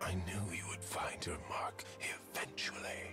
I knew you would find your mark eventually.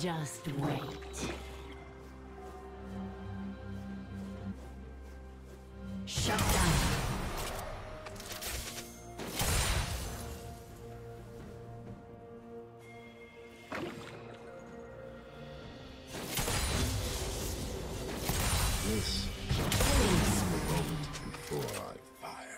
Just wait. Shut down. This is the moment before I fire.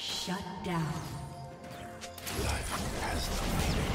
Shut down. Life has no meaning.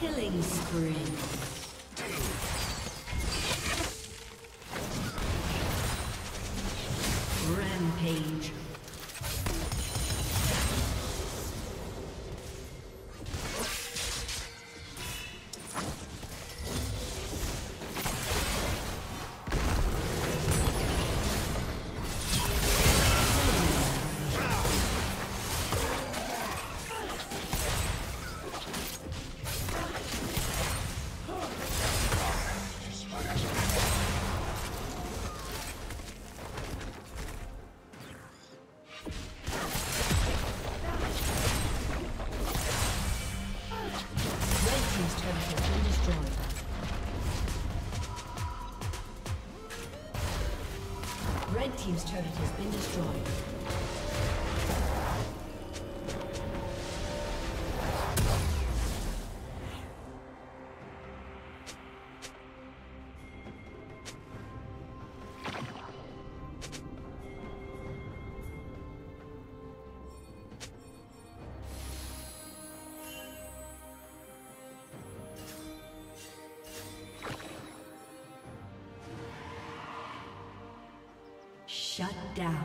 Killing spree. Rampage. Team's turret has been destroyed. Shut down.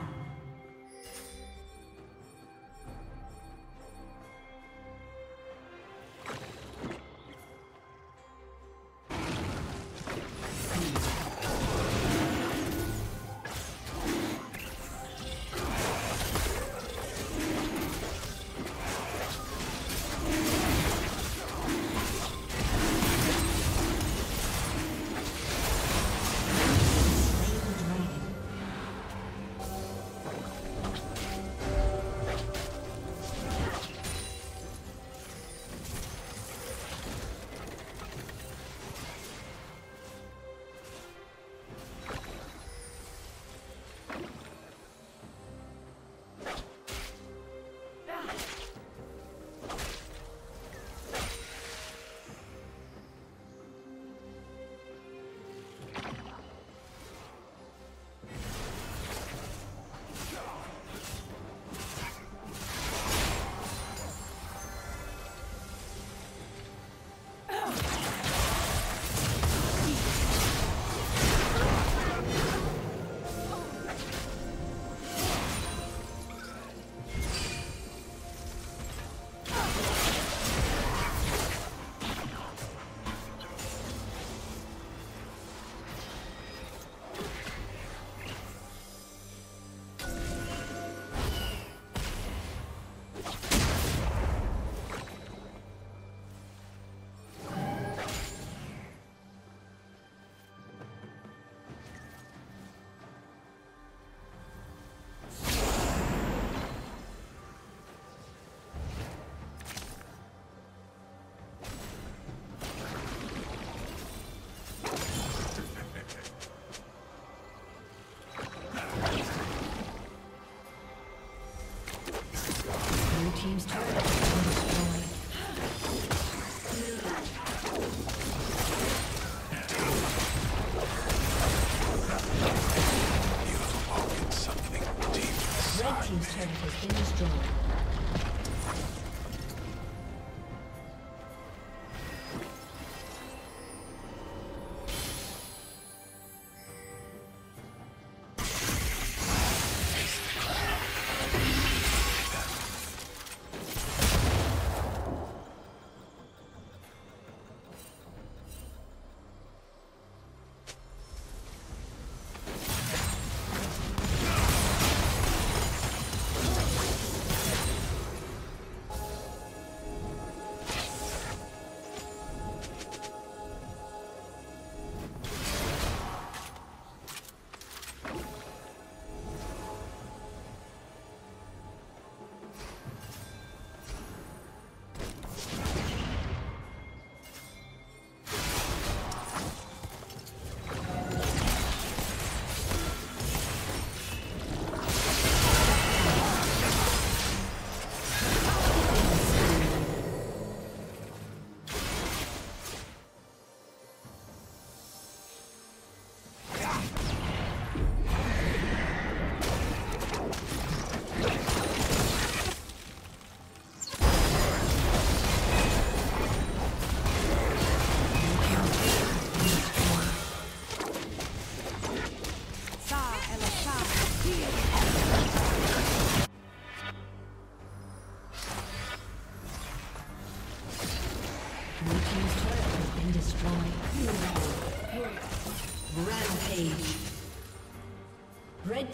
Blue team's turret has been destroyed. Rampage. Red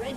Red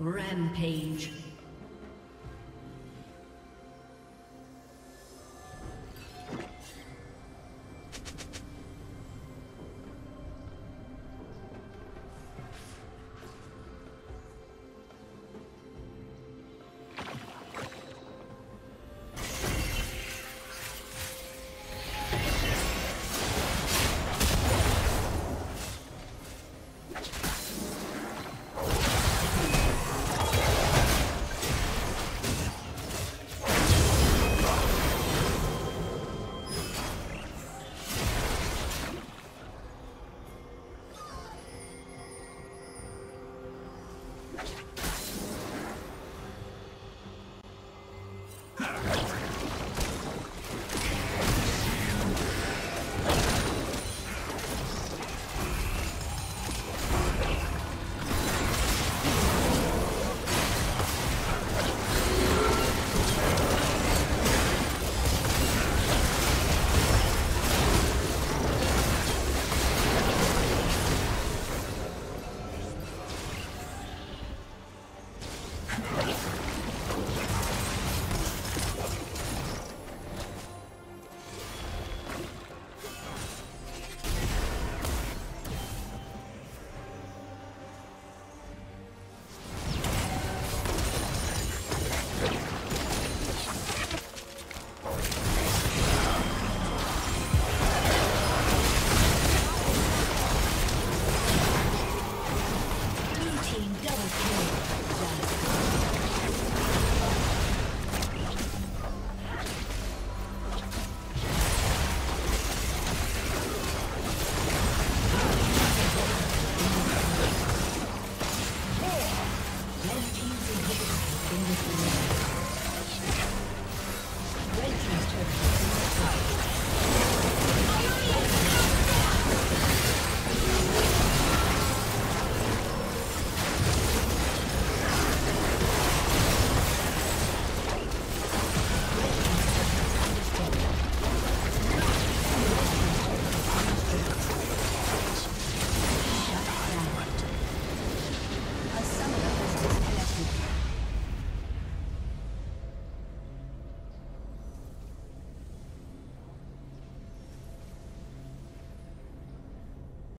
Rampage.